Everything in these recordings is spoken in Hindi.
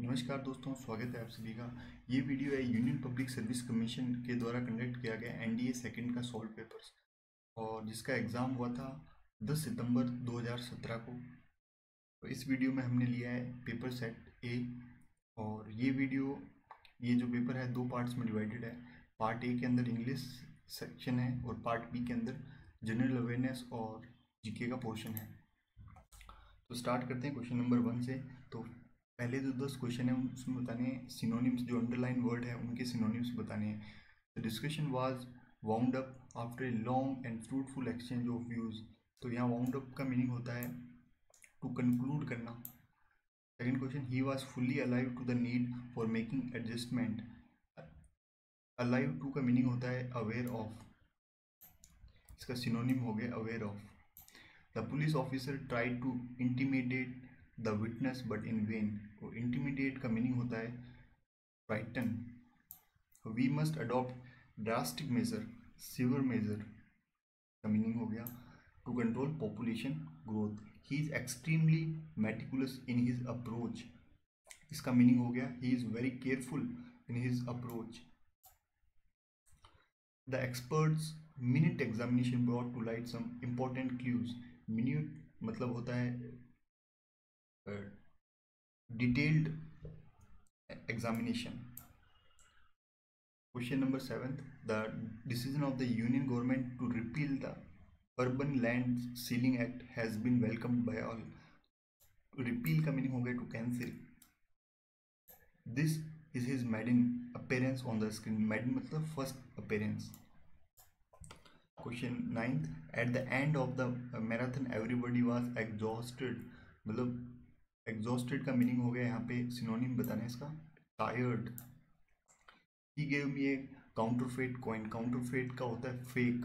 नमस्कार दोस्तों, स्वागत है आप सभी का। ये वीडियो है यूनियन पब्लिक सर्विस कमीशन के द्वारा कंडक्ट किया गया एनडीए सेकंड का सॉल्व पेपर्स, और जिसका एग्ज़ाम हुआ था 10 सितंबर 2017 को। तो इस वीडियो में हमने लिया है पेपर सेट ए, और ये जो पेपर है दो पार्ट्स में डिवाइडेड है। पार्ट ए के अंदर इंग्लिश सेक्शन है और पार्ट बी के अंदर जनरल अवेयरनेस और जीके का पोर्शन है। तो स्टार्ट करते हैं क्वेश्चन नंबर 1 से। तो पहले जो 10 क्वेश्चन है उसमें बताने सिनोनिम्स, जो अंडरलाइन वर्ड है उनके सिनोनिम्स बताने हैं। The discussion was wound up after a long and fruitful exchange of views. तो यहाँ वाउंड अप का मीनिंग होता है टू कंक्लूड करना। Second question, he was fully alive to the need for making adjustment. Alive to का मीनिंग होता है अवेयर ऑफ, इसका सिनोनिम हो गया aware of. The police officer try to intimidate the witness but in vain. तो इंटीमिडेट का मीनिंग होता है frighten. We must adopt drastic measure, severe measure का मीनिंग हो गया to control population growth. He is extremely meticulous in his approach, इसका मीनिंग हो गया he is very careful in his approach. The experts minute examination brought to light some important clues. Minute मतलब होता है detailed examination. Question number 7, the decision of the union government to repeal the urban land ceiling act has been welcomed bye all. Repeal का मीनिंग हो गया to cancel. This is his maiden appearance on the screen. Maiden मतलब first appearance. Question 9, at the end of the marathon everybody was exhausted. मतलब एग्जॉस्टेड का मीनिंग हो गया यहाँ पे सिनोनिम बताना है इसका tired. He gave me a counterfeit coin. Counterfeit का होता है फेक,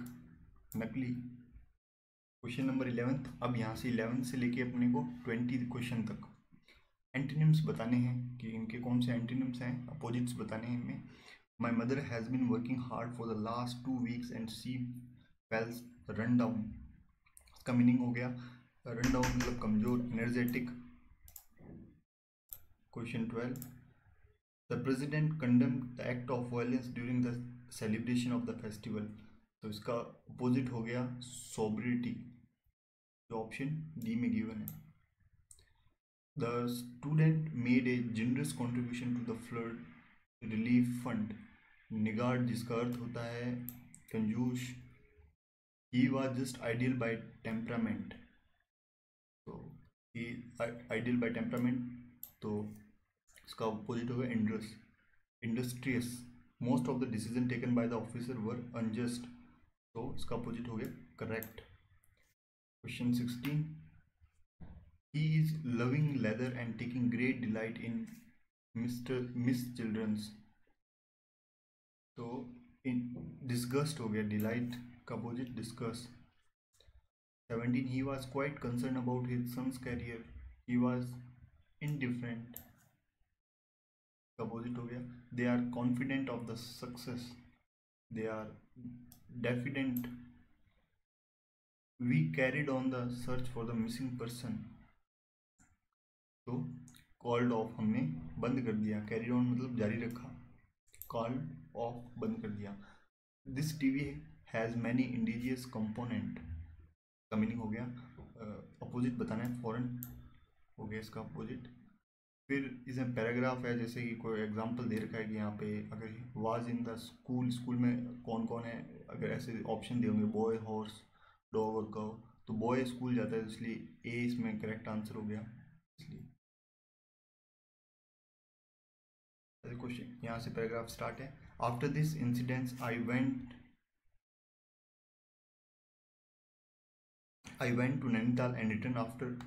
नकली। क्वेश्चन नंबर 11, अब यहाँ से 11 से लेके अपने को 20 क्वेश्चन तक एंटोनिम्स बताने हैं कि इनके कौन से एंटोनिम्स हैं, अपोजिट्स बताने हैं इनमें। My mother has been working hard for the last 2 weeks and she feels run down. इसका मीनिंग हो गया रन डाउन मतलब कमज़ोर, energetic. Question 12, the president condemned the act of violence during the celebration of the festival. तो इसका अपोजिट हो गया sobriety, जो ऑप्शन डी में गिवन है। The student made a generous contribution to the flood relief fund. Niggard, जिसका अर्थ होता है कंजूस। He was just ideal by temperament. तो he ideal by temperament, तो इसका अपोजिट होगा industrious. Most of the decision taken by the officer were unjust, तो इसका अपोजिट हो गया correct. Question 16, he is loving leather and taking great delight in his childrens. तो इन डिस्गस्ट हो गया, डिलाइट का opposite disgust. 17, he was quite concern about his sons career. He was indifferent, opposite हो गया they are confident of the success, they are diffident. We carried on the search for the missing person, तो कॉल्ड ऑफ हमने बंद कर दिया। कैरिड ऑन मतलब जारी रखा, कॉल्ड ऑफ बंद कर दिया। This TV has many indigenous component का मीनिंग हो गया अपोजिट बताना है, फॉरेन हो गया इसका अपोजिट। फिर इसमें पैराग्राफ है, जैसे कि कोई एग्जांपल दे रखा है कि यहाँ पे अगर was in the school, school में कौन कौन है, अगर ऐसे ऑप्शन दिए होंगे बॉय, हॉर्स, डॉग और काऊ। तो बॉय स्कूल जाता है, इसलिए ए इसमें करेक्ट आंसर हो गया। इसलिए क्वेश्चन यहाँ से पैराग्राफ स्टार्ट है। After this incident I went to Nainital and return after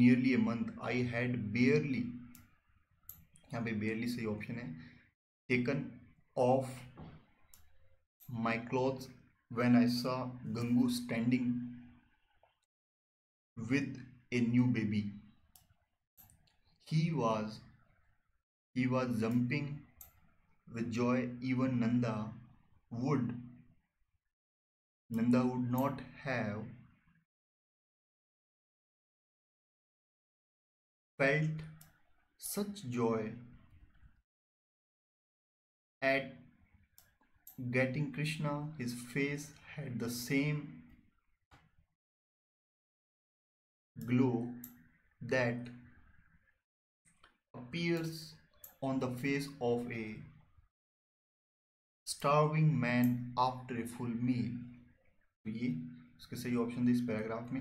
nearly a month. I had barely, यहाँ पे barely सही ऑप्शन है, taken off my clothes when I saw Gangu standing with a new baby. He was jumping with joy. Even Nanda would not have felt such joy at getting Krishna, his face had the same glow that appears on the face of a starving man after a full meal. तो ये उसके सही ऑप्शन थे इस पैराग्राफ में।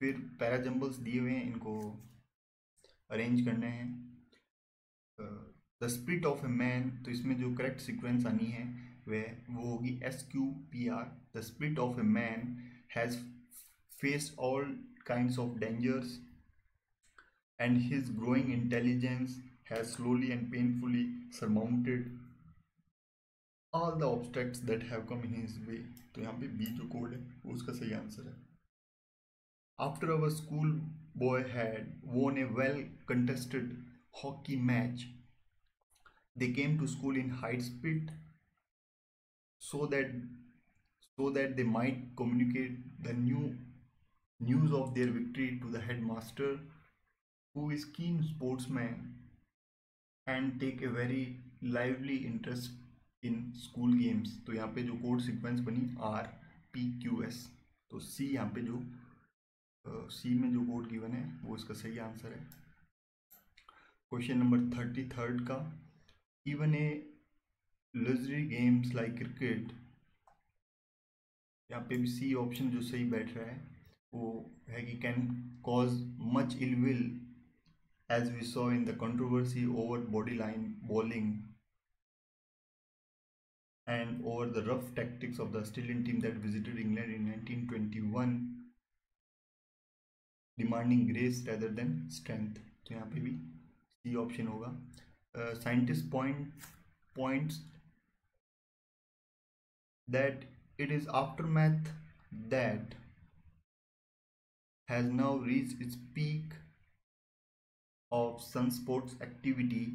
फिर पैराजम्बल्स दिए हुए हैं, इनको अरेंज करने हैं। The spirit of a man, तो इसमें जो करेक्ट सीक्वेंस आनी है वो होगी SQPR। The spirit of a man has faced all kinds of dangers and his growing intelligence has slowly and painfully surmounted all the obstacles that have come in his way। तो यहाँ पे B जो कोड है वो उसका सही आंसर है। After our school boy had won a well contested hockey match, they came to school in high speed so that they might communicate the news of their victory to the headmaster, who is keen sportsman and take a very lively interest in school games. तो यहाँ पे जो कोड सीक्वेंस बनी RPQS। तो C यहाँ पे जो C में जो कोड गिवन है वो इसका सही आंसर है। क्वेश्चन नंबर 33 का, even a luxury games like cricket, यहाँ पे भी C ऑप्शन जो सही बैठ रहा है वो है कि can cause much ill will as we saw in the controversy over body line bowling and over the rough tactics of the Australian team that visited England in 1921, demanding grace rather than strength। तो यहाँ पे भी C ऑप्शन होगा। Scientists points that it is aftermath that has now reached its peak of sun sports activity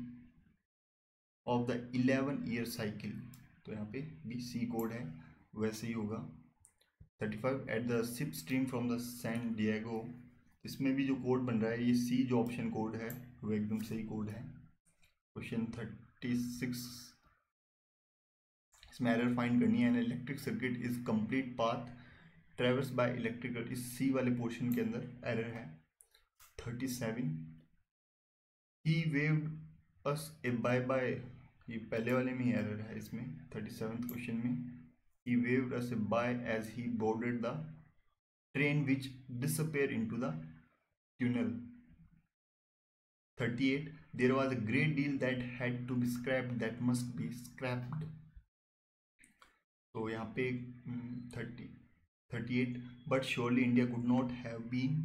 of the 11-year cycle। तो यहाँ पे बी C कोड है वैसे ही होगा। 35 at the ship stream from the San Diego, इसमें भी जो कोड बन रहा है ये C जो ऑप्शन कोड है वो एकदम सही कोड है। क्वेश्चन 36, इसमें एरर फाइंड करनी है। An electric circuit is complete path traverse by electrical, इस C वाले पोर्शन के अंदर एरर है। 37 ही वेव्ड अस ए बाय बाय, ये पहले वाले में ही एरर है इसमें। 37 क्वेश्चन में, he waved us by as he boarded the train which disappeared into the tunnel। 38 there was a great deal that had to be scrapped that must be scrapped। तो यहाँ पे 38 but surely India could not have been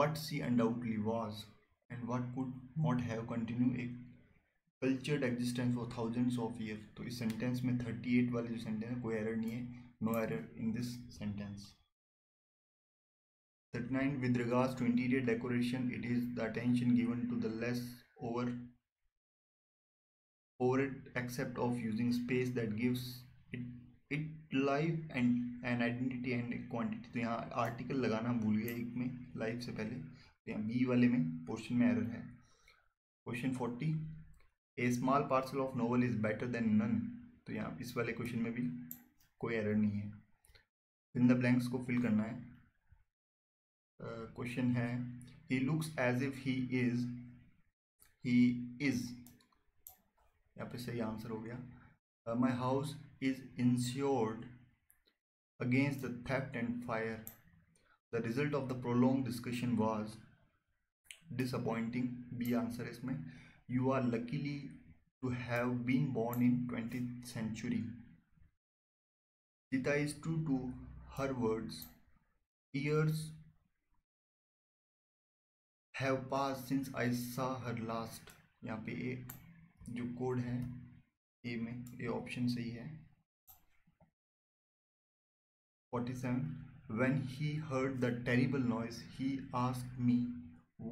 what she undoubtedly was and what could not have continued a cultured existence for thousands of year. तो इस सेंटेंस में 38 वाले जो सेंटेंस है कोई एरर नहीं है, no error in this sentence. 39 with regards to interior decoration it is the attention given to the less over it except of using space that gives it life and an identity and quantity. तो यहाँ आर्टिकल लगाना भूल गया एक में लाइफ से पहले, तो यहाँ बी वाले में पोर्शन में एरर है। Question 40 a small parcel of novel is better than none. तो यहाँ इस वाले क्वेश्चन में भी कोई एरर नहीं है, इन द ब्लैंक्स को फिल करना है। क्वेश्चन है he looks as if he is, यहाँ पे सही आंसर हो गया। My house is insured against the theft and fire, the result of the prolong discussion was disappointing. B answer इसमें। You are luckily to have been born in 20th century। Sita is true to her words। Years have passed since I saw her last। यहाँ पे A जो कोड है A में A ऑप्शन सही है। 47 When he heard the terrible noise, he asked me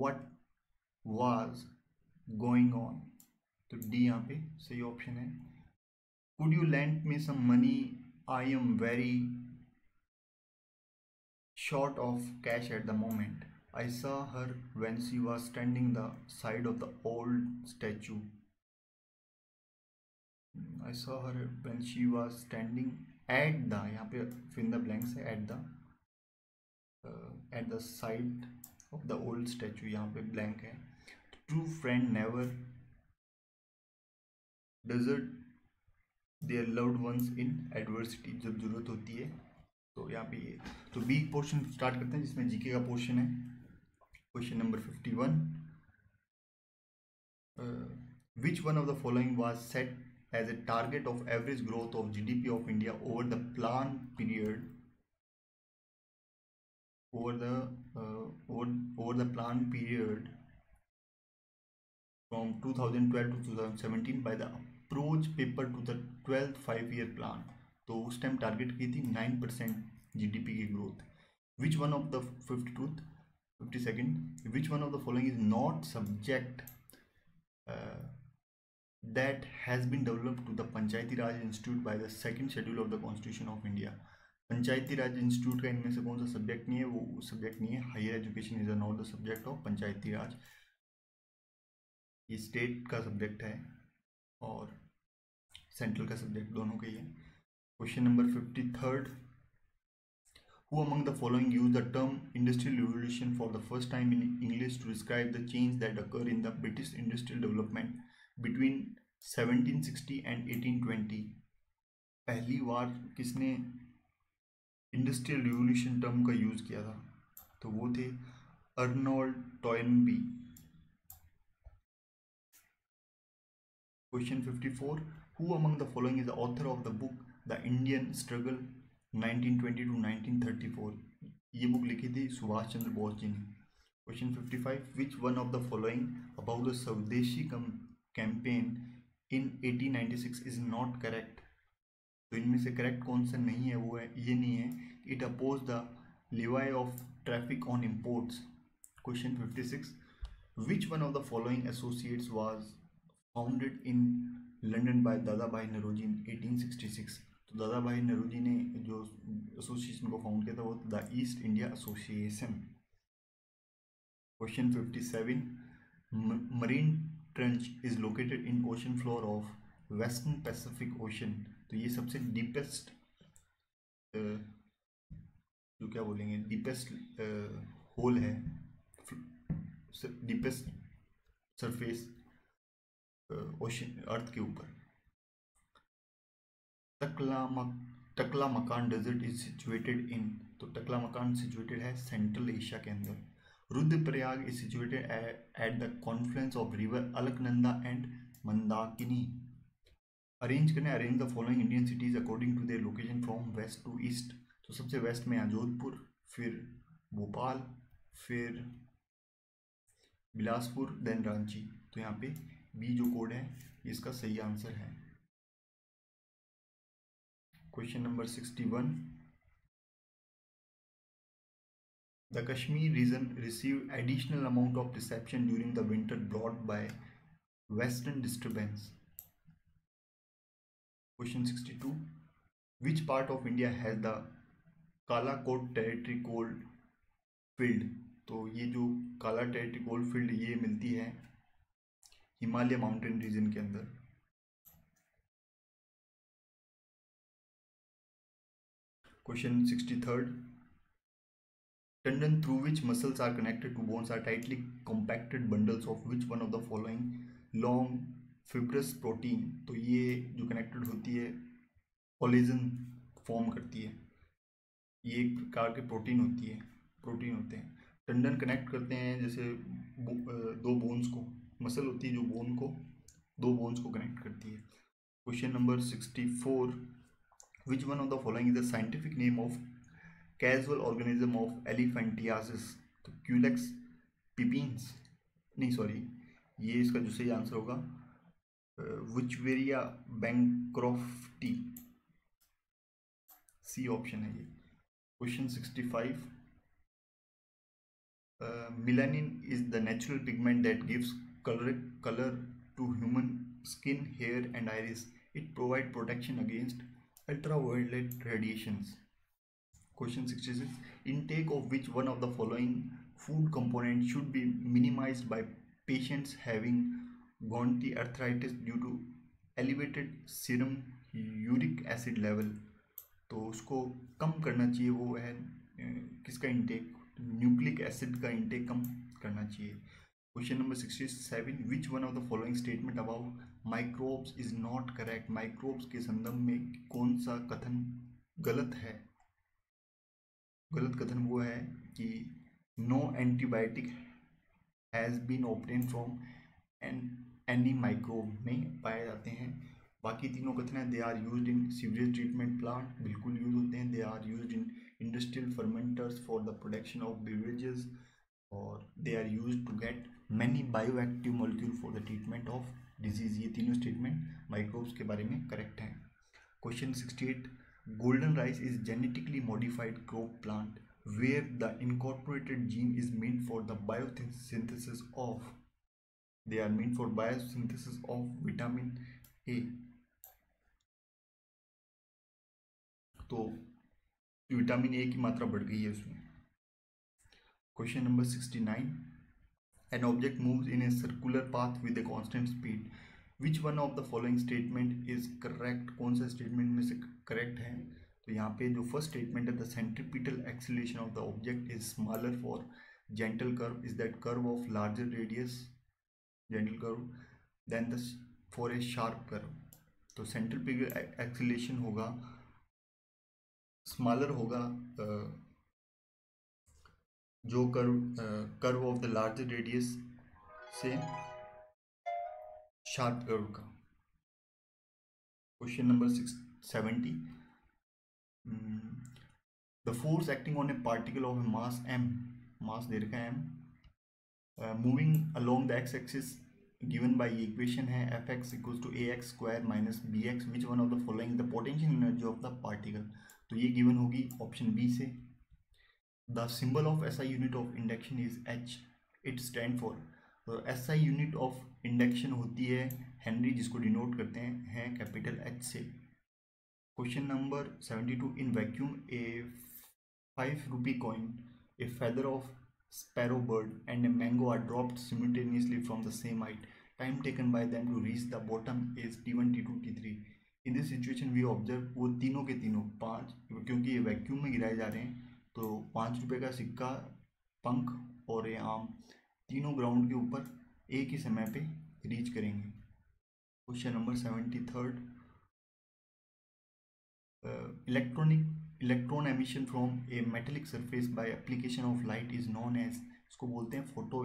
what was going on. तो डी यहाँ पे सही ऑप्शन है। Could you lend me some money, I am very short of cash at the moment. I saw her when she was standing the side of the old statue. I saw her when she was standing at the, यहाँ पे fill the blanks है, at the side of the old statue, यहाँ पे blank है. True friend never desert their loved ones in adversity, जब जरूरत होती है. तो यहाँ पे ये तो बी पोर्शन स्टार्ट करते हैं जिसमें जीके का पोर्शन है. Question number 51, which one of the following was set as a target of average growth of GDP of India over the plan period, over the plan period from 2012 to 2017 by the approach paper to the 12th 5-year plan. तो उस टाइम टारगेट की थी 9% जीडीपी की growth. Which one of the 52nd, which one of the following is not subject that has been developed to the Panchayati Raj institute by the second schedule of the constitution of India. Panchayati Raj institute का इनमें से कौन सा सब्जेक्ट नहीं है, वो सब्जेक्ट नहीं है. Higher education is not the subject of Panchayati Raj, ये स्टेट का सब्जेक्ट है और सेंट्रल का सब्जेक्ट, दोनों के ही है. Question number 53rd. Who among the following used the term Industrial Revolution for the first time in English to describe the change that occurred in the British industrial development between 1760 and 1820? पहली बार किसने Industrial Revolution term का use किया था? तो वो थे Arnold Toynbee. Question 54. Who among the following is the author of the book the Indian struggle 1920 to 1934? ये बुक लिखी थी सुभाष चंद्र बोस जी ने. Question 55, which one of the following about the swadeshi campaign in 1896 is not correct? तो इनमें से करेक्ट कौन सा नहीं है, वो है ये नहीं है, it oppose the levy of traffic on imports. Question 56, which one of the following associates was founded in London by Dadabhai Naoroji इन 1866? दादा भाई नौरोजी ने जो एसोसिएशन को फाउंड किया था वो the East India association. Question 57, marine trench is located in ocean floor of western Pacific ocean. तो ये सबसे डीपेस्ट जो क्या बोलेंगे डीपेस्ट होल है, डीपेस्ट सरफेस ओशन अर्थ के ऊपर. टकला मकान डेजर्ट इज सिचुएटेड इन, तो टकला मकान सिचुएटेड है सेंट्रल एशिया के अंदर. Rudraprayag is situated at the confluence of river Alaknanda and Mandakini. Arrange करने, arrange the following Indian cities according to their location from west to east. तो सबसे वेस्ट में जोधपुर, फिर भोपाल, फिर बिलासपुर, देन रांची. तो यहाँ पे बी जो कोड है इसका सही आंसर है. Question number 61, the Kashmir region receive additional amount of deception during the winter brought by western disturbance. Question 62, which part of India has the Kalakot territory coal field? तो ये जो काला टेरिटरी कोल्ड फील्ड ये मिलती है हिमालय माउंटेन रीजन के अंदर. Question 63, tendon through which muscles are connected to bones are tightly compacted bundles of which one of the following long fibrous protein? तो ये जो connected होती है collagen form करती है, ये एक प्रकार के प्रोटीन होती है, प्रोटीन होते हैं. tendon connect करते हैं जैसे दो bones को, muscle होती है जो bone को, दो bones को connect करती है. Question number 64, which one of the following is the scientific name of casual organism of elephantiasis? तो क्यूलेक्स पिपिens, नहीं सॉरी, ये इसका जो सही आंसर होगा विचवेरिया बैंक्रोफ्टी, सी ऑप्शन है ये. Question 65, melanin is the natural pigment that gives color to human skin, hair and iris. It provides protection against ultraviolet radiations. Question 66, intake of which one of the following food component should be minimized by patients having gouty arthritis due to elevated serum uric acid level. तो उसको कम करना चाहिए, वो है किसका इंटेक, न्यूक्लिक एसिड का इंटेक कम करना चाहिए. Question number 67, which one of the following statement about microbes is not correct. Microbes के संदर्भ में कौन सा कथन गलत है. गलत कथन वो है कि no antibiotic has been obtain from any microbe में पाए जाते हैं. बाकी तीनों कथन है they are used in sewerage treatment plant, बिल्कुल यूज होते हैं. They are used in industrial fermenters for the production of beverages और they are used to get many bio active molecule for the treatment of disease. ये तीनों स्टेटमेंट माइक्रोब्स के बारे में करेक्ट हैं. Question 68, golden rice is genetically modified crop plant where the incorporated gene is made for the biosynthesis of, they are made for biosynthesis of vitamin A. तो विटामिन ए की मात्रा बढ़ गई है उसमें. Question number 69, an object moves in a circular path with a constant speed. Which one of the following statement is correct. कौन सा स्टेटमेंट में से करेक्ट है. तो यहाँ पे जो फर्स्ट स्टेटमेंट है, the centripetal acceleration of the object is smaller for gentle curve is that curve of larger radius gentle curve than the for a sharp curve. तो सेंट्रीपिटल एक्सीलरेशन होगा स्मॉलर होगा जो curve of the larger radius से शार्प कर्व का. Question number 70, the force acting on a particle of a mass m, mass दे रखा है m, moving along the X axis given by equation है F x equals to A x square minus B x. Which one of the following the potential energy of the particle. तो ये गिवन होगी ऑप्शन बी से. The symbol of SI unit of induction is H, it stand for. तो एसआई यूनिट ऑफ इंडक्शन होती है हेनरी, जिसको डिनोट करते हैं कैपिटल एच से. Question number 72, in vacuum a 5 rupee coin, a feather of sparrow bird and a mango are dropped simultaneously from the same height. Time taken by them to reach the bottom is t1, t2, t3. In this situation we observe वो तीनों के तीनों 5, क्योंकि ये वैक्यूम में गिराए जा रहे हैं, तो 5 रुपये का सिक्का, पंख और ये आम तीनों ग्राउंड के ऊपर एक ही समय पे रीच करेंगे. Question number 73, electron emission from a metallic surface by application of light is known as. इसको बोलते हैं photo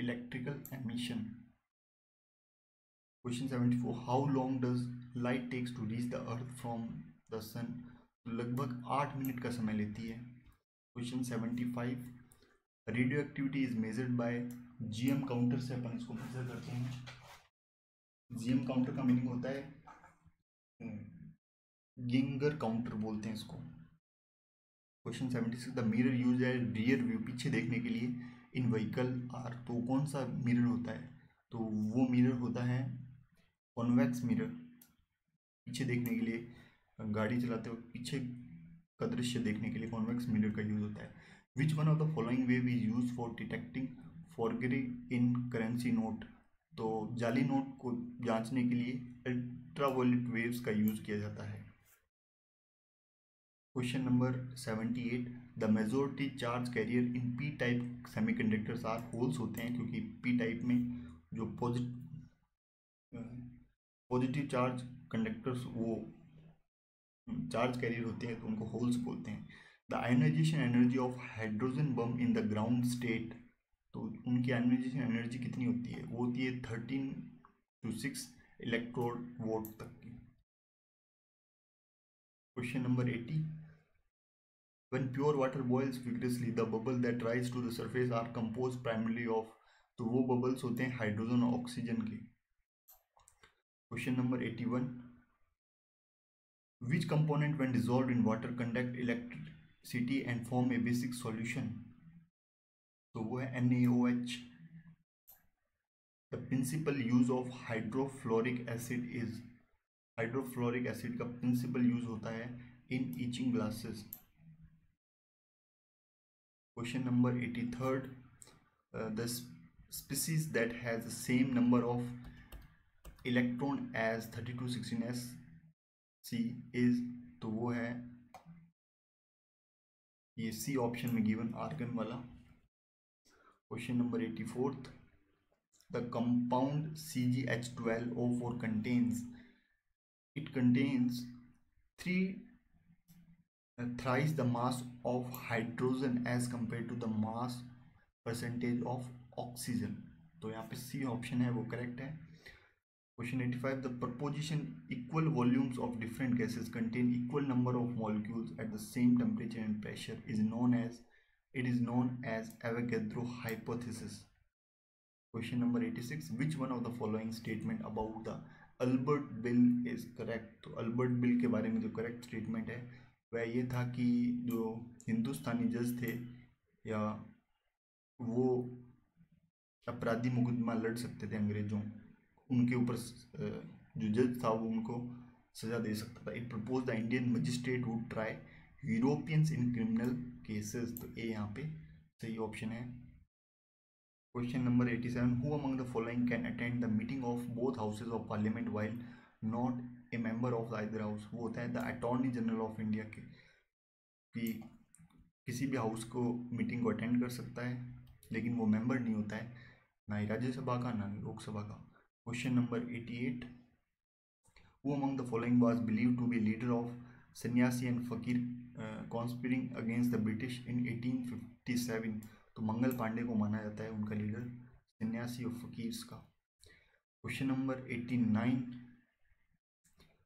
electrical emission. Question 74, how long does light takes to reach the earth from the sun. लगभग 8 मिनट का समय लेती है. Question 75, radio activity is measured by GM counter से अपन इसको मेजर करते हैं. जीएम काउंटर का मीनिंग होता है गिंगर काउंटर बोलते हैं इसको. क्वेश्चन 76, द मिरर यूज है रियर व्यू, पीछे देखने के लिए इन व्हीकल आर. तो कौन सा मिरर होता है, तो वो मिरर होता है कॉन्वेक्स मिरर, पीछे देखने के लिए गाड़ी चलाते वक्त पीछे का दृश्य देखने के लिए कॉन्वेक्स मिरर का यूज होता है. Which one of the following wave is use for detecting forgery in currency note. तो जाली नोट को जांचने के लिए अल्ट्रावायलेट वेव्स का यूज किया जाता है. Question number 78, the majority charge carrier in P type semiconductors are holes होते हैं, क्योंकि पी टाइप में जो पॉजिटिव चार्ज कंडक्टर्स वो चार्ज कैरियर होते हैं, तो उनको होल्स बोलते हैं. The ionisation energy of hydrogen bomb in the ground state. तो उनकी आयोनाइजेशन एनर्जी कितनी होती है, वो होती है 13 to 6 इलेक्ट्रॉन वोल्ट तक की. Question number 80, when pure water boils vigorously the bubble that rise to the surface are compose primarily of. तो वो बबल्स होते हैं हाइड्रोजन और ऑक्सीजन के. Question number 81, which component when dissolved in water conduct electricity and form a basic solution. तो वो है NaOH. The principal use of hydrofluoric acid is. Hydrofluoric acid का प्रिंसिपल यूज होता है in etching glasses. Question number 83, the species that has the same number of electron as 3216SC is, तो वो है ये C ऑप्शन में गिवन आर्गन वाला। Question number 84, the compound CgH12O4 contains thrice the mass of hydrogen as compared to the mass percentage of oxygen। तो यहाँ पे C ऑप्शन है वो करेक्ट है। Question 85, the proposition equal volumes of different gases contain equal number of molecules at the same temperature and pressure is known as Avogadro hypothesis. Question number 86, which one of the following statement about the Albert bill is correct. तो अल्बर्ट बिल के बारे में जो करेक्ट स्टेटमेंट है वह ये था कि जो हिंदुस्तानी जज थे या वो अपराधी मुकदमा लड़ सकते थे अंग्रेजों, उनके ऊपर जो जज था वो उनको सज़ा दे सकता था। It propose the Indian magistrate would try Europeans in criminal cases. तो ए यहाँ पे सही ऑप्शन है। Question number 87, who among the following can attend the meeting of both houses of parliament while not a member of either house. वो होता है the attorney general of India के कि किसी भी हाउस को मीटिंग को अटेंड कर सकता है लेकिन वो मेंबर नहीं होता है, ना ही राज्यसभा का ना लोकसभा का। Question number 88, who among the following was believed to be leader of सन्यासी and फकीर conspiring against the British in 1857। तो मंगल पांडे को माना जाता है उनका लीडर सन्यासी और फकीर्स का। Question number 89,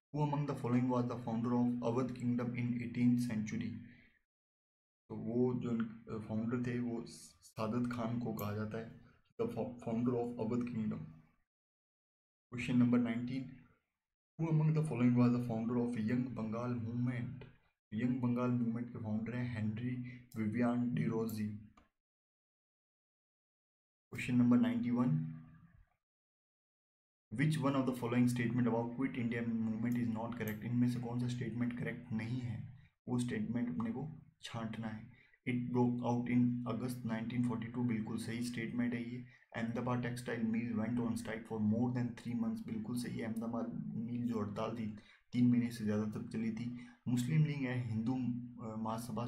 who among the following was the founder of Awadh kingdom in 18th century। तो वो जो फाउंडर थे वो सादत खान को कहा जाता है the founder of Awadh kingdom. Question number 19, who among the following was the founder of young Bengal movement. Young Bengal movement के फाउंडर हैं Henry Vivian Derozio. Question number 91, which one of the following statement about quit India movement is not correct. इनमें से कौन सा स्टेटमेंट करेक्ट नहीं है, वो स्टेटमेंट अपने को छांटना है। It broke out in August 1942 बिल्कुल सही स्टेटमेंट है ये। Ahmedabad textile mill went on strike for more than 3 months बिल्कुल सही। अहमदाबाद मिल जो हड़ताल थी 3 महीने से ज़्यादा तक चली थी। मुस्लिम लीग है Hindu Mahasabha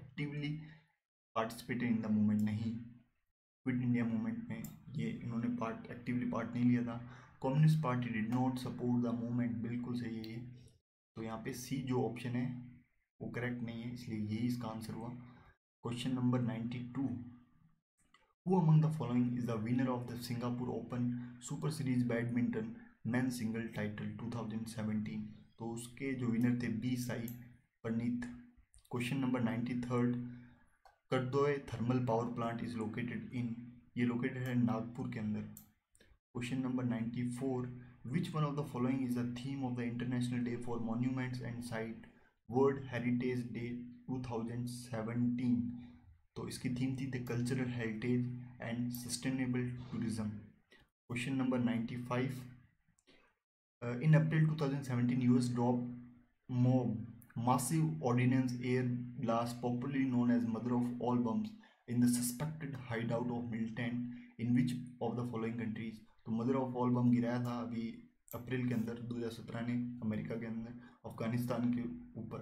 actively participate in the movement नहीं, क्विट इंडिया मूवमेंट में ये इन्होंने एक्टिवली पार्ट नहीं लिया था। Communist party did not support the movement बिल्कुल सही है ये। तो यहाँ पे सी जो ऑप्शन है वो करेक्ट नहीं है, इसलिए यही इसका आंसर हुआ। Question number 92, Who among the following is the winner of the Singapore Open Super Series Badminton Men's Single Title 2017। तो उसके जो विनर थे B Sai Praneeth. Question number 93, करदोय thermal power plant is located in, ये लोकेटेड है नागपुर के अंदर। Question number 94, which one of the following is the theme of the international day for monuments and site world heritage day 2017। तो इसकी थीम थी the cultural heritage and sustainable tourism. Question number 95, in April 2017 US drop mob massive ordnance air blast popularly known as mother of all bombs in the suspected hideout of militant in which of the following countries. तो मदर ऑफ ऑल बम गिराया था अभी अप्रैल के अंदर 2017 ने अमेरिका के अंदर अफगानिस्तान के ऊपर।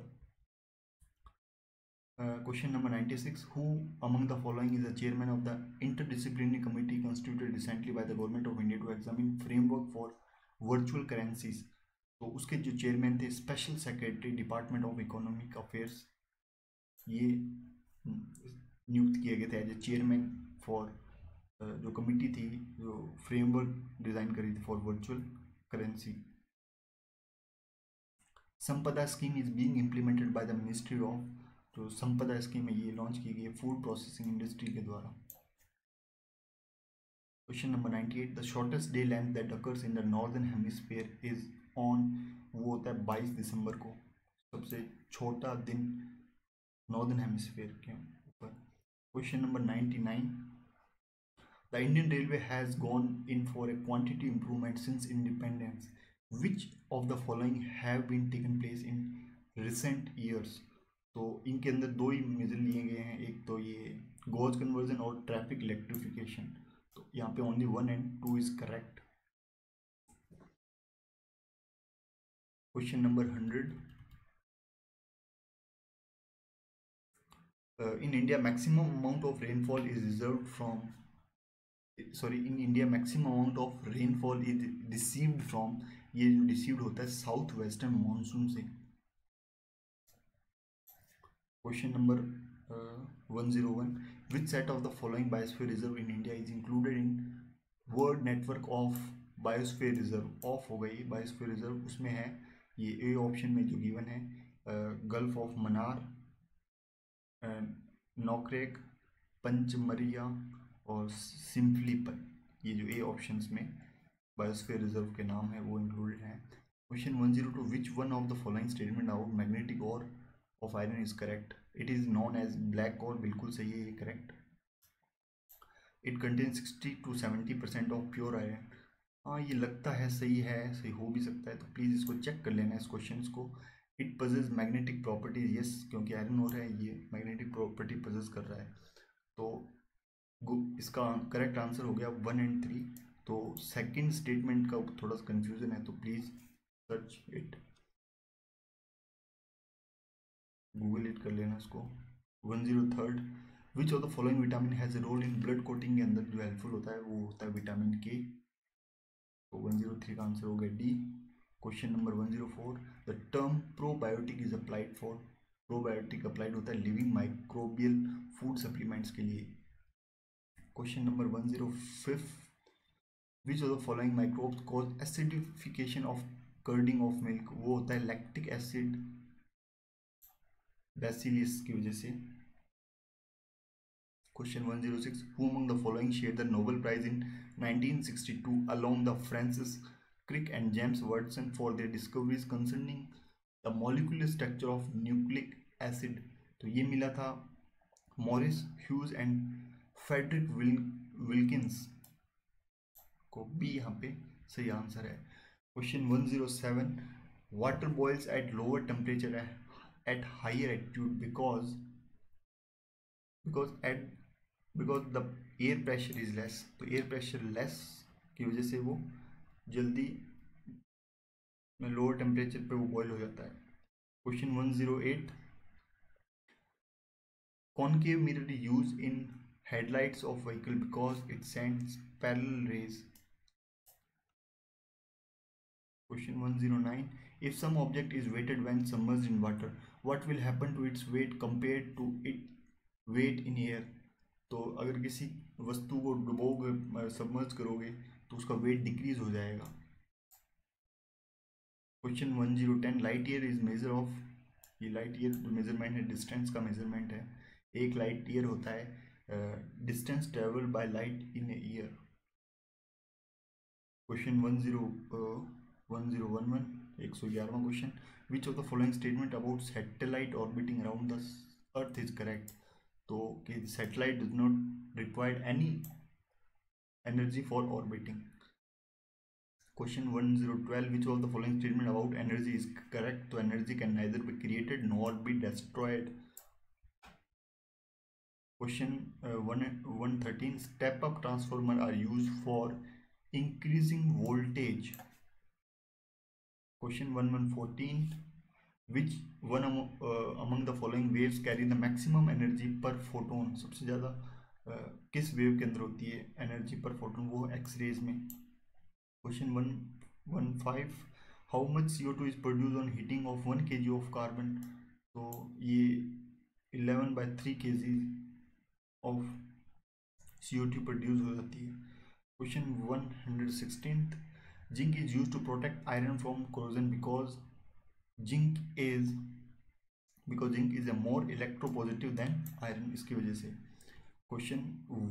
Question number 96, who among the following is the chairman of the interdisciplinary committee constituted recently by the government of India to examine framework for virtual currencies. तो उसके जो चेयरमैन थे special secretary department of economic affairs, ये नियुक्त किए गए थे एज ए चेयरमैन फॉर जो कमेटी थी जो फ्रेमवर्क डिजाइन करी थी for virtual currency. Sampada scheme is being implemented by the ministry of, तो संपदा स्कीम में ये लॉन्च की गई है फूड प्रोसेसिंग इंडस्ट्री के द्वारा। Question number 98, the shortest day length that occurs in the northern hemisphere is on, वो होता है 22 दिसंबर को, सबसे छोटा दिन नॉर्दर्न हेमिस्फीयर के ऊपर। Question number 99, the Indian railway has gone in for a quantity improvement since independence, which of the following have been taken place in recent years. तो इनके अंदर दो ही मेजर लिए गए हैं, एक तो ये गोज कन्वर्जन और ट्रैफिक इलेक्ट्रिफिकेशन, तो यहाँ पे only 1 and 2 is correct. Question number 100, in India maximum amount of rainfall is reserve from, sorry, in India maximum amount of rainfall is received from, ये जो रिसीव्ड होता है साउथ वेस्टर्न मानसून से। Question number 101, which set of the following biosphere reserve in India is included in world network of biosphere reserve. Off हो गई बायोस्फीयर रिजर्व, उसमें है ये ए ऑप्शन में जो गिवन है, गल्फ ऑफ मन्नार, नोकरेक, पंचमरिया और सिम्फलीपन, ये जो ए ऑप्शंस में बायोस्फीयर रिजर्व के नाम है वो इंक्लूडेड हैं। Question 102, which one of the following statement about magnetic ore of iron is correct. It is known as black ore, बिल्कुल सही है ये correct. It contain 60 to 70% of pure iron. हाँ ये लगता है सही है, सही हो भी सकता है, तो प्लीज़ इसको चेक कर लेना इस क्वेश्चन को। It possess magnetic properties, yes, क्योंकि आयरन हो रहा है ये मैग्नेटिक प्रॉपर्टी पजेस कर रहा है, तो इसका करेक्ट आंसर हो गया 1 and 3। तो सेकंड स्टेटमेंट का थोड़ा सा कंफ्यूजन है, तो please search it, Google it कर लेना इसको। 103, which of the following vitamin has a role in blood clotting, के अंदर जो हेल्पफुल होता है वो होता है विटामिन के, तो 103 का आंसर हो गया D. Question number 104, the term probiotic is applied for, probiotic applied होता है लिविंग माइक्रोबियल फूड सप्लीमेंट्स के लिए। Question number 105, which of the following microbes cause acidification of curding of milk, वो होता है लैक्टिक एसिड बैसिलिस की वजह से। Question 106, who among the following share the Nobel prize in 1962 along the Francis Crick and James Watson for their discoveries concerning the molecular structure of nucleic acid, तो ये मिला था Maurice Hughes and Frederick Wilkins को, भी यहाँ पे सही आंसर है। Question 107, water boils at lower temperature at higher altitude because the air pressure is less, तो air pressure less की वजह से वो जल्दी लोअर टेम्परेचर पे वो बॉयल हो जाता है। Question 108, concave mirror use in headlights of vehicle because it sends parallel rays. Question 109, if some object is weighted when submerged in water, what will happen to its weight compared to its weight in air? तो अगर किसी वस्तु को डुबोगे, सबमर्ज करोगे, तो उसका वेट डिक्रीज हो जाएगा। Question 110, light year is measure of, ये लाइट ईयर मेजरमेंट है, डिस्टेंस का मेजरमेंट है, एक लाइट ईयर होता है distance travel by light in year. Question 1011, 111वां question, which of the following statement about satellite orbiting around the earth is correct, तो कि satellite does not required any energy for orbiting. Question 1012, which of the following statement about energy is correct, तो energy can neither be created nor be destroyed. Question 113, step up transformer are use for increasing voltage. Question 1114, which one among the following waves carry the maximum energy per photon, सबसे ज़्यादा किस वेव के अंदर होती है एनर्जी पर फोटोन, वो एक्सरेज में। Question 115, how much CO2 is produce on heating of 1 kg of carbon, तो ये 11/3 kg ऑफ CO2 प्रोड्यूस हो जाती है। Question 116, zinc is use to protect iron from corrosion because zinc is a more electropositive than iron, इसकी वजह से। Question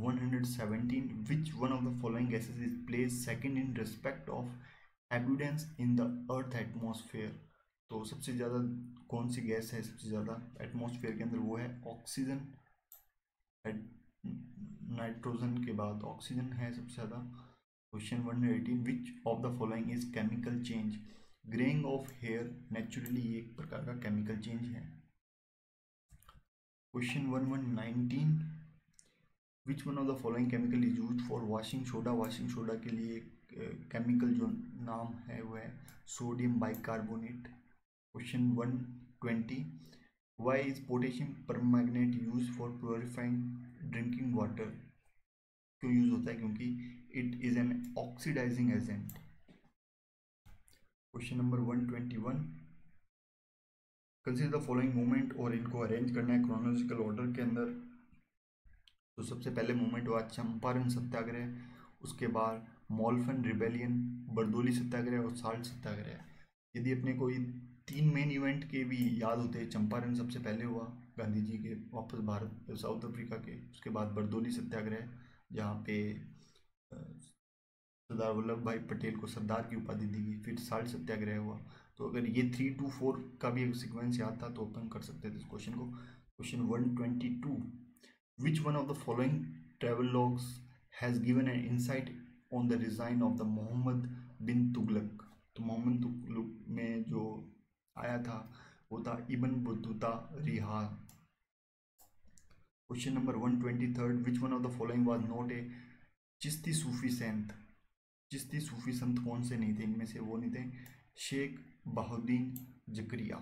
117, which one of the following gases is place second in respect of abundance in the earth atmosphere, तो सबसे ज़्यादा कौन सी गैस है सबसे ज़्यादा एटमोसफेयर के अंदर, वो है ऑक्सीजन, नाइट्रोजन के बाद ऑक्सीजन है सबसे ज़्यादा। Question 118, which of the following is chemical change, greying of hair naturally एक प्रकार का केमिकल चेंज है। Question 1119, which one of the following chemical is use for washing soda. Washing soda के लिए केमिकल जो नाम है वह है sodium bicarbonate. Question 120, why is potassium permanganate use for purifying drinking water. क्यों यूज होता है? क्योंकि it is an oxidising agent. Question number 121, consider the following moment और इनको अरेंज करना है क्रोनोलॉजिकल ऑर्डर के अंदर। तो सबसे पहले मोमेंट हुआ चंपारण सत्याग्रह, उसके बाद मॉल्फन रिबेलियन, बरदोली सत्याग्रह और साल्ट सत्याग्रह। यदि अपने कोई तीन मेन इवेंट के भी याद होते, चंपारण सबसे पहले हुआ गांधी जी के वापस भारत साउथ अफ्रीका के, उसके बाद बरदोली सत्याग्रह जहाँ पे सरदार वल्लभ भाई पटेल को सरदार की उपाधि दी गई, फिर साल्ट सत्याग्रह हुआ। तो अगर ये 3, 2, 4 का भी एक सीक्वेंस याद था तो अपन कर सकते थे इस क्वेश्चन को। Question 122, which one of the following travelogues has given an insight on the reign of the Mohammad bin Tughlaq. तो मोहम्मद तुगलक में जो आया था वो था Ibn Battuta Rihla. Question number 123, which one of the following was not a Chishti सूफी संत। चिश्ती सूफी संत कौन से नहीं थे? इनमें से वो नहीं थे Sheikh Bahauddin Zakariya.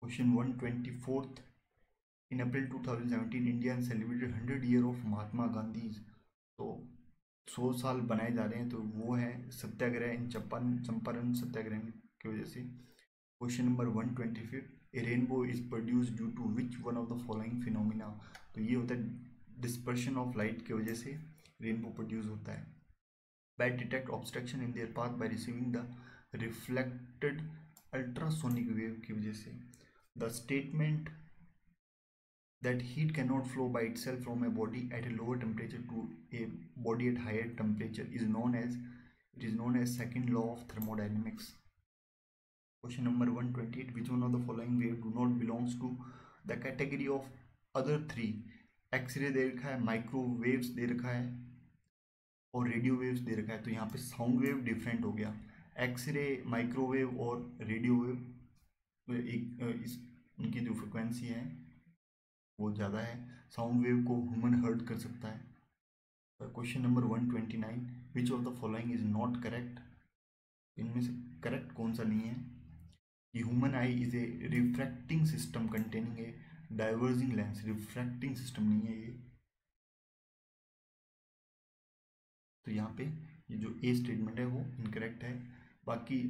Question 124, in April 2017 India celebrated 100 year of Mahatma Gandhi. तो 100 साल बनाए जा रहे हैं, तो वो है सत्याग्रह इन चंपारण सत्याग्रह की वजह से। Question number 125, a rainbow is produce due to which one of the following phenomena. तो ये होता है डिस्पर्शन ऑफ लाइट की वजह से रेनबो प्रोड्यूस होता है। Bat detect obstruction in their path by receiving the reflected ultrasonic wave की वजह से। The statement that heat can not flow by itself from a body at a lower temperature to a body at higher temperature is known as second law of thermodynamics. Question number 128, which one of the following wave do not belongs to the category of other three. X ray दे रखा है, माइक्रोवेव्स दे रखा है और रेडियो वेव्स दे रखा है। तो यहाँ पे साउंड वेव डिफरेंट हो गया। एक्सरे, माइक्रोवेव और रेडियो वेव उनकी जो फ्रिक्वेंसी है वो ज़्यादा है। साउंड वेव को ह्यूमन हर्ट कर सकता है। Question number 129, which of the following is not correct. इनमें से करेक्ट कौन सा नहीं है? ये human eye is a refracting system containing a diverging lens. Refracting system नहीं है ये। तो यहाँ पे ये जो ए स्टेटमेंट है वो इनकरेक्ट है। बाकी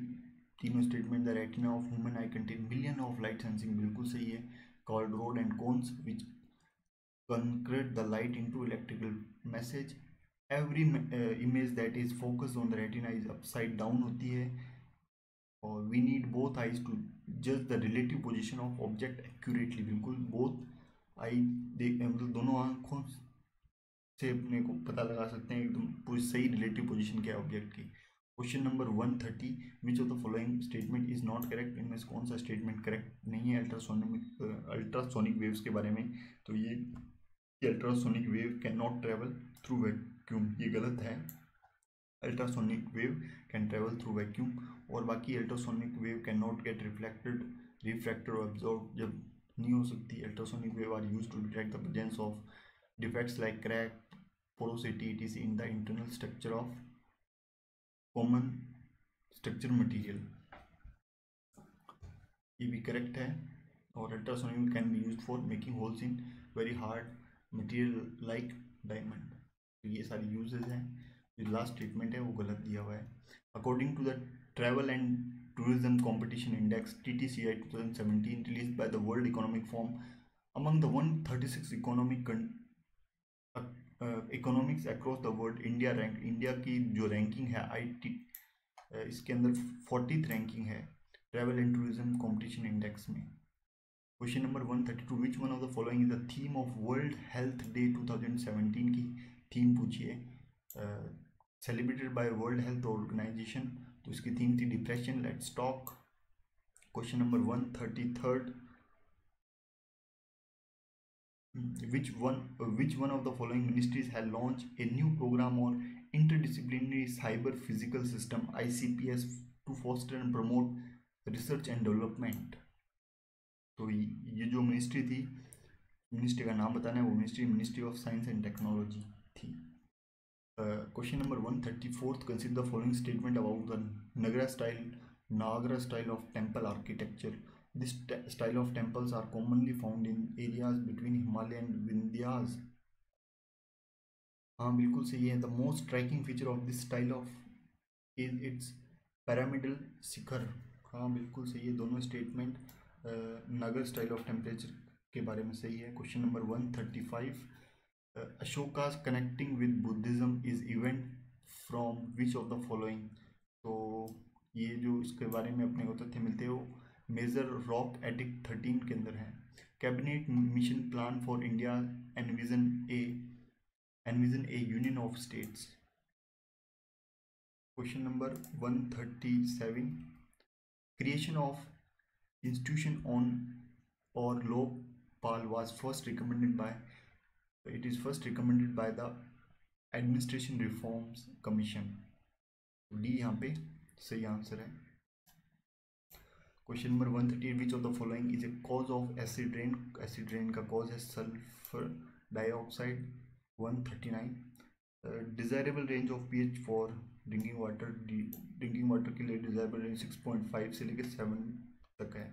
तीनों statement the retina of human eye contain million of light sensing बिल्कुल सही है। Called rod and cones which convert the light into electrical message. Every image that is focused on the retina is upside down होती है। और we need both eyes to just the relative position of object accurately. बिल्कुल बोथ आई देख, मतलब दोनों आँखों से अपने को पता लगा सकते हैं एकदम पूरी सही रिलेटिव पोजीशन क्या है ऑब्जेक्ट की। Question number 130, which of the following statement is not correct. इनमें से कौन सा स्टेटमेंट करेक्ट नहीं है? अल्ट्रासोनिक वेव्स के बारे में, तो ये ultrasonic wave can not travel through vacuum, ये गलत है। Ultrasonic wave can travel through vacuum और बाकी ultrasonic wave can not get reflected, refracted और एब्जॉर्ब जब नहीं हो सकती। Ultrasonic wave are use to detect the presence of defects like crack, porosity it in the internal structure of common structure material. ये भी करेक्ट है। और ultrasonic can be use for making holes in very hard material like diamond. ये सारी यूजेज हैं। जो लास्ट स्टेटमेंट है वो गलत दिया हुआ है। According to the travel and tourism competition index TTCI 2017 release by the world economic forum, among the 136 economics across the world India की जो रैंकिंग है इसके अंदर 40th रैंकिंग है travel and tourism competition index में। Question number 132, which one of the following is the theme of world health day 2017 की थीम पूछिए, celebrated by world health organisation. तो इसकी थीम थी depression let's talk. Question number 133, which one of the following ministries has launched a new program or interdisciplinary cyber physical system ICPS to foster and promote research and development। तो ये जो मिनिस्ट्री थी मिनिस्ट्री का नाम बताना है, वो ministry of science and technology थी। Question number 134 consider the following statement about the Nagara style of temple architecture. This style of temples are commonly found in areas between Himalaya and Vindhyas. हाँ बिल्कुल सही है। The most striking feature of this style of is its pyramidal shikhara. हाँ बिल्कुल सही है, दोनों statement Nagara style of temperature के बारे में सही है। Question number 135 Ashoka's connecting with Buddhism is event from which of the following. तो ये जो इसके बारे में अपने को तथ्य मिलते हो मेजर रॉक एडिक 13 के अंदर है। Cabinet mission plan for India envision a union of states. Question number 137 creation of institution on और Lokpal was first recommended by the administration reforms commission. D यहाँ पे सही आंसर है। Question number 138 which of the following is a cause of acid rain. Acid rain का कॉज है sulphur dioxide. 139 desirable range of pH for drinking water के लिए डिजायरेबल रेंज 6.5 से लेकर 7 तक है।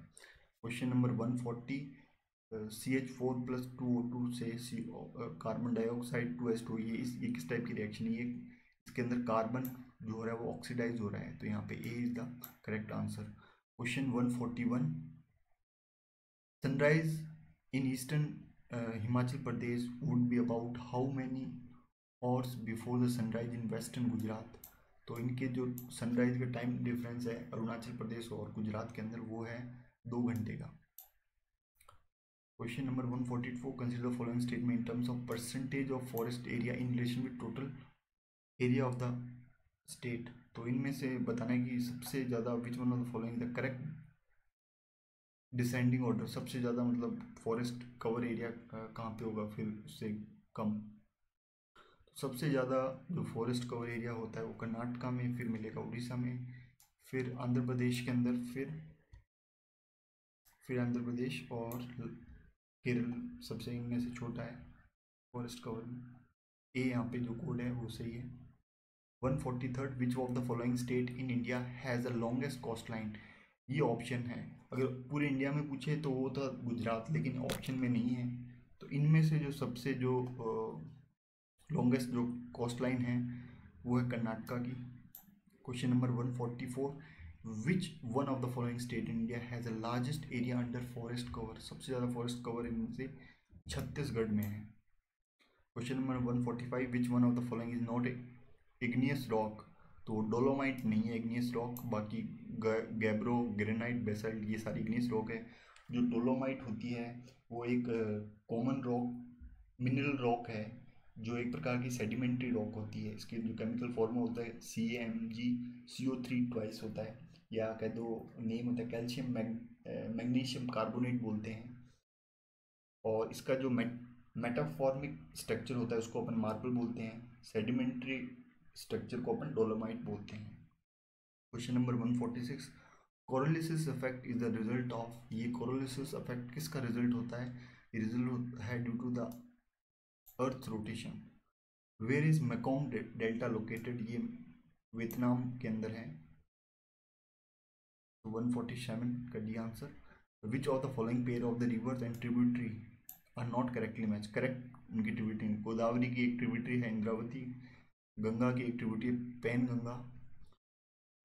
क्वेश्चन नंबर 140 CH4+2O2 से कार्बन डाइऑक्साइड 2H2 ये किस टाइप की रिएक्शन है, ये इसके अंदर कार्बन जो हो रहा है वो ऑक्सीडाइज हो रहा है, तो यहाँ पे A is the correct answer. Question 141 sunrise in eastern Himachal Pradesh would be about how many hours before the sunrise in western Gujarat. तो इनके जो सनराइज का टाइम डिफरेंस है अरुणाचल प्रदेश और गुजरात के अंदर वो है 2 घंटे का। Question number 144 consider the following statement in terms of percentage of forest area in relation with total area of the state. तो इनमें से बताना है कि सबसे ज़्यादा which one of the following the correct descending order, सबसे ज़्यादा मतलब फॉरेस्ट कवर एरिया कहाँ पे होगा फिर उससे कम। तो सबसे ज़्यादा जो फॉरेस्ट कवर एरिया होता है वो कर्नाटका में, फिर मिलेगा उड़ीसा में, फिर आंध्र प्रदेश के अंदर, फिर आंध्र प्रदेश और केरल सबसे इनमें से छोटा है फॉरेस्ट कवर में। ए यहाँ पे जो कोड है वो सही है। 143 which of the following state in India has the longest coast line. ये ऑप्शन है, अगर पूरे इंडिया में पूछे तो वो था गुजरात, लेकिन ऑप्शन में नहीं है। तो इनमें से जो सबसे जो लॉन्गेस्ट जो कोस्ट लाइन है वो है कर्नाटका की। Question number 144 which one of the following state in India has the largest area under forest cover. सबसे ज़्यादा फॉरेस्ट कवर इनमें से छत्तीसगढ़ में है। Question number 145 which one of the following is not igneous rock. तो डोलोमाइट नहीं है इग्नियस रॉक, बाकी गैब्रो ग्रेनाइट बेसाल्ट ये सारी इग्नियस रॉक है। जो डोलोमाइट होती है वो एक कॉमन रॉक मिनरल रॉक है जो एक प्रकार की सेडिमेंट्री रॉक होती है। इसके जो केमिकल फॉर्म होता है CAMgCO3 ट्वाइस होता है, या कह दो नेम होता है कैल्शियम मैग्नीशियम कार्बोनेट बोलते हैं। और इसका जो मेटाफॉर्मिक स्ट्रक्चर होता है उसको अपन मार्बल बोलते हैं, सेडिमेंट्री स्ट्रक्चर को अपन डोलोमाइट बोलते हैं। Question number 146 Coriolis effect is the result of. ये कोरोलिसिस इफेक्ट किसका रिजल्ट होता है, ये रिजल्ट है due to the earth rotation. Where is Mekong delta located, ये वियतनाम के अंदर है। 147 का D answer. Which of the following pair of the rivers and tributary are not correctly match. Correct उनकी ट्रिब्यूटरी, गोदावरी की एक ट्रिब्यूटरी है इंद्रावती, गंगा की एक ट्रिब्यूटरी है पैन गंगा,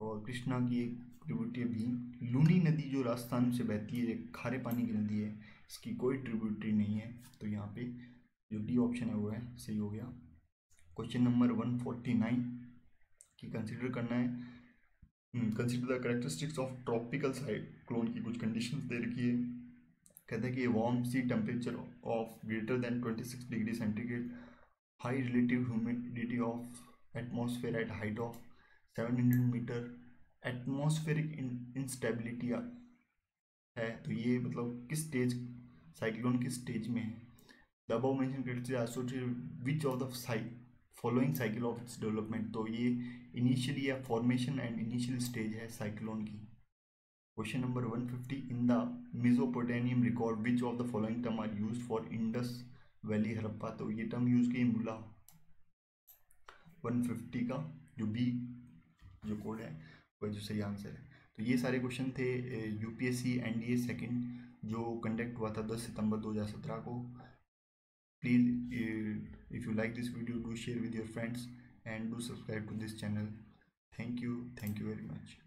और कृष्णा की एक ट्रिब्यूटरी है भीम। लूनी नदी जो राजस्थान से बहती है खारे पानी की नदी है, इसकी कोई ट्रिब्यूटरी नहीं है, तो यहाँ पे जो डी ऑप्शन है वो है सही हो गया। क्वेश्चन नंबर 149 की कंसीडर करना है, consider the characteristics of tropical cyclone की कुछ कंडीशंस दे रखी है। कहता है कि warm sea temperature of greater than 26 degree centigrade, high relative humidity of atmosphere at height of 700 metre, atmospheric instability है। तो ये मतलब किस स्टेज साइक्लोन किस स्टेज में है। The above mentioned criteria associated which of the following cycle of its development। तो ये initially या formation and initial stage है साइक्लोन की। Question number 150. In the Mesopotamian record, which of the following term are used for Indus Valley Harappa? तो ये term use किए मुला 150 का जो B जो code है वह जो सही आंसर है। तो ये सारे क्वेश्चन थे यूपीएससी एनडीए सेकंड जो कंडक्ट हुआ था 10 सितंबर 2017 को। Please, if you like this video, do share with your friends and do subscribe to this channel. Thank you very much.